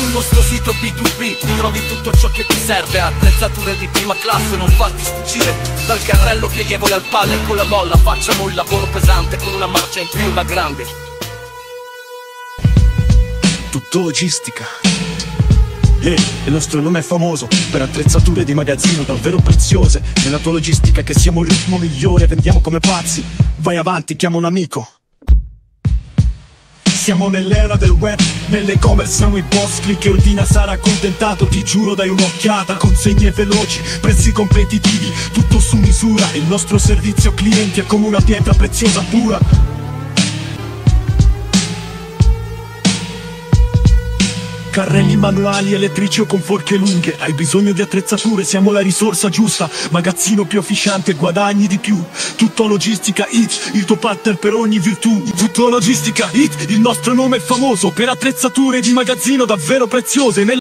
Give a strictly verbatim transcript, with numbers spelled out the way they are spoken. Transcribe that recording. Sul nostro sito B due B trovi tutto ciò che ti serve, attrezzature di prima classe, non farti sfuggire dal carrello pieghevole al padel. Con la molla facciamo un lavoro pesante, con una marcia in più la grande. Tuttologistica. E il nostro nome è famoso per attrezzature di magazzino davvero preziose. Nella tua logistica che siamo il ritmo migliore, vendiamo come pazzi. Vai avanti, chiama un amico. Siamo nell'era del web, nell'e-commerce siamo i boss. Chi che ordina sarà accontentato, ti giuro dai un'occhiata. Consegne veloci, prezzi competitivi, tutto su misura. Il nostro servizio clienti è come una pietra preziosa pura. Carrelli manuali, elettrici o con forche lunghe, hai bisogno di attrezzature, siamo la risorsa giusta. Magazzino più efficiente, guadagni di più. Tuttologistica punto it, il tuo partner per ogni virtù. Tuttologistica punto it, il nostro nome è famoso per attrezzature di magazzino davvero preziose.